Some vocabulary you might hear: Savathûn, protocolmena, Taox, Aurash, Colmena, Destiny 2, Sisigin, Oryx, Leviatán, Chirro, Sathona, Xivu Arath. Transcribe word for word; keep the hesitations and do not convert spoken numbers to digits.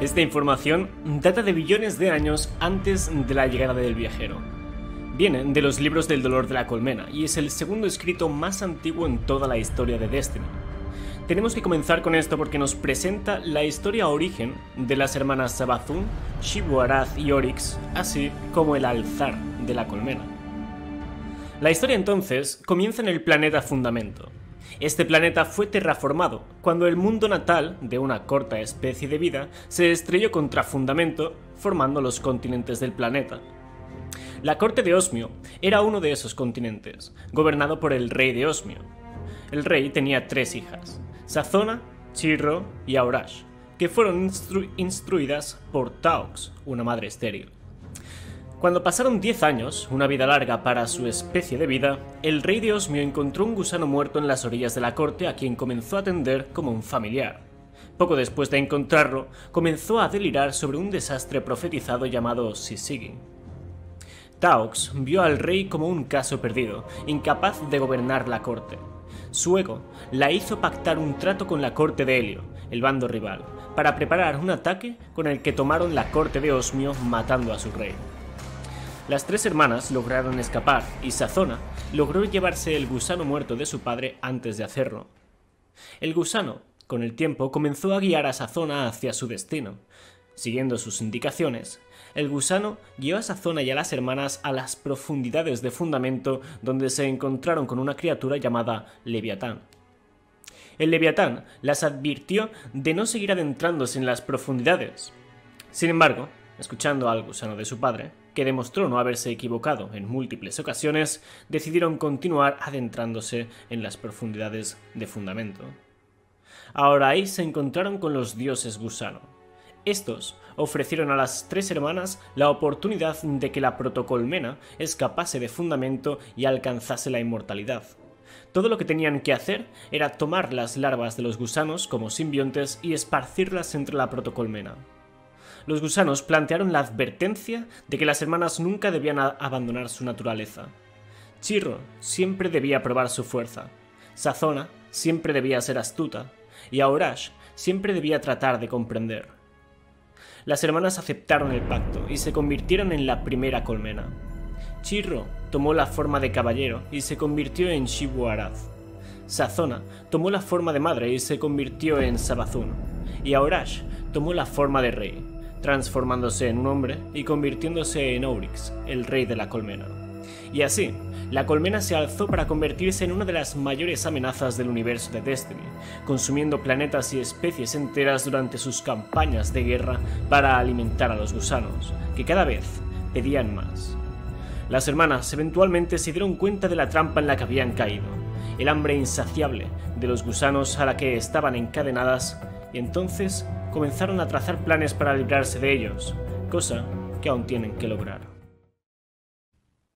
Esta información data de billones de años antes de la llegada del viajero. Viene de los libros del dolor de la colmena y es el segundo escrito más antiguo en toda la historia de Destiny. Tenemos que comenzar con esto porque nos presenta la historia origen de las hermanas Savathûn, Xivu Arath y Oryx, así como el alzar de la colmena. La historia entonces comienza en el planeta Fundamento. Este planeta fue terraformado cuando el mundo natal de una corta especie de vida se estrelló contra Fundamento, formando los continentes del planeta. La corte de Osmio era uno de esos continentes, gobernado por el rey de Osmio. El rey tenía tres hijas: Sathona, Chirro y Aurash, que fueron instru instruidas por Taox, una madre estéril. Cuando pasaron diez años, una vida larga para su especie de vida, el rey de Osmio encontró un gusano muerto en las orillas de la corte a quien comenzó a atender como un familiar. Poco después de encontrarlo, comenzó a delirar sobre un desastre profetizado llamado Sisigin. Taox vio al rey como un caso perdido, incapaz de gobernar la corte. Su ego la hizo pactar un trato con la corte de Helio, el bando rival, para preparar un ataque con el que tomaron la corte de Osmio matando a su rey. Las tres hermanas lograron escapar y Sathona logró llevarse el gusano muerto de su padre antes de hacerlo. El gusano, con el tiempo, comenzó a guiar a Sathona hacia su destino. Siguiendo sus indicaciones, el gusano guió a Sathona y a las hermanas a las profundidades de Fundamento, donde se encontraron con una criatura llamada Leviatán. El Leviatán las advirtió de no seguir adentrándose en las profundidades. Sin embargo, escuchando al gusano de su padre, que demostró no haberse equivocado en múltiples ocasiones, decidieron continuar adentrándose en las profundidades de Fundamento. Ahora ahí se encontraron con los dioses gusano. Estos ofrecieron a las tres hermanas la oportunidad de que la protocolmena escapase de Fundamento y alcanzase la inmortalidad. Todo lo que tenían que hacer era tomar las larvas de los gusanos como simbiontes y esparcirlas entre la protocolmena. Los gusanos plantearon la advertencia de que las hermanas nunca debían abandonar su naturaleza. Chirro siempre debía probar su fuerza, Sathona siempre debía ser astuta y Aurash siempre debía tratar de comprender. Las hermanas aceptaron el pacto y se convirtieron en la primera colmena. Chirro tomó la forma de caballero y se convirtió en Xivu Arath. Sathona tomó la forma de madre y se convirtió en Savathûn. Y Aurash tomó la forma de rey, transformándose en un hombre y convirtiéndose en Oryx, el rey de la colmena. Y así, la colmena se alzó para convertirse en una de las mayores amenazas del universo de Destiny, consumiendo planetas y especies enteras durante sus campañas de guerra para alimentar a los gusanos, que cada vez pedían más. Las hermanas eventualmente se dieron cuenta de la trampa en la que habían caído, el hambre insaciable de los gusanos a la que estaban encadenadas, y entonces comenzaron a trazar planes para librarse de ellos, cosa que aún tienen que lograr.